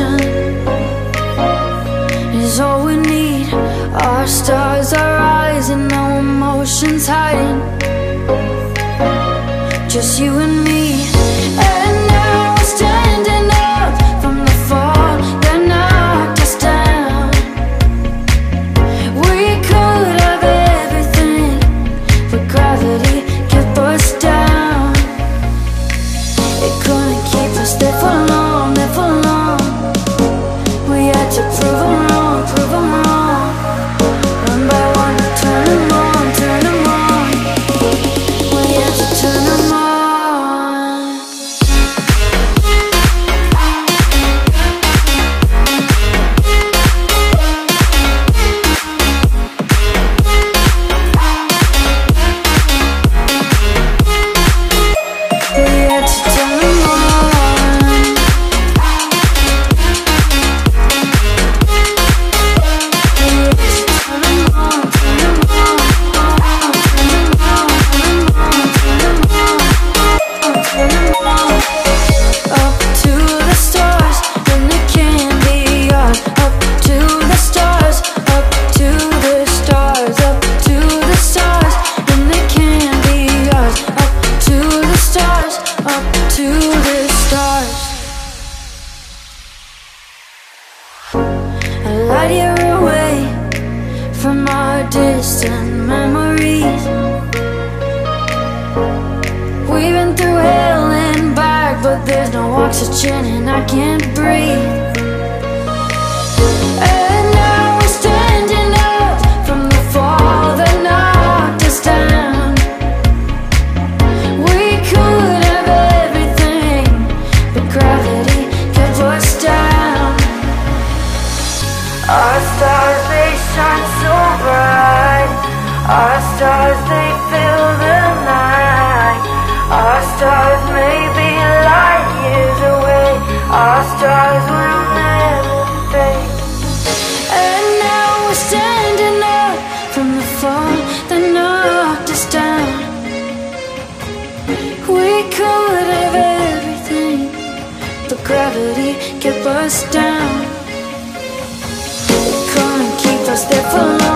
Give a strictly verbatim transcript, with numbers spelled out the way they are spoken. reflection is all we need. Our stars are rising, no emotions hiding, just you and me. And now we're standing up from the fall that knocked us down. We could have everything, but gravity kept us down. It couldn't keep us there for long, there for long. We had to prove them wrong, prove them wrong. One by one, turn them on, turn them on. We had to turn them on. Distant memories, we've been through hell and back, but there's no oxygen and I can't breathe. And now we're standing up from the fall that knocked us down. We could have everything, but gravity kept us down. Our stars, they shine so bright. Our stars, they fill the night. Our stars may be light years away. Our stars will never fade. And now we're standing up from the fall that knocked us down. We could have everything, but gravity kept us down. It couldn't keep us there for long.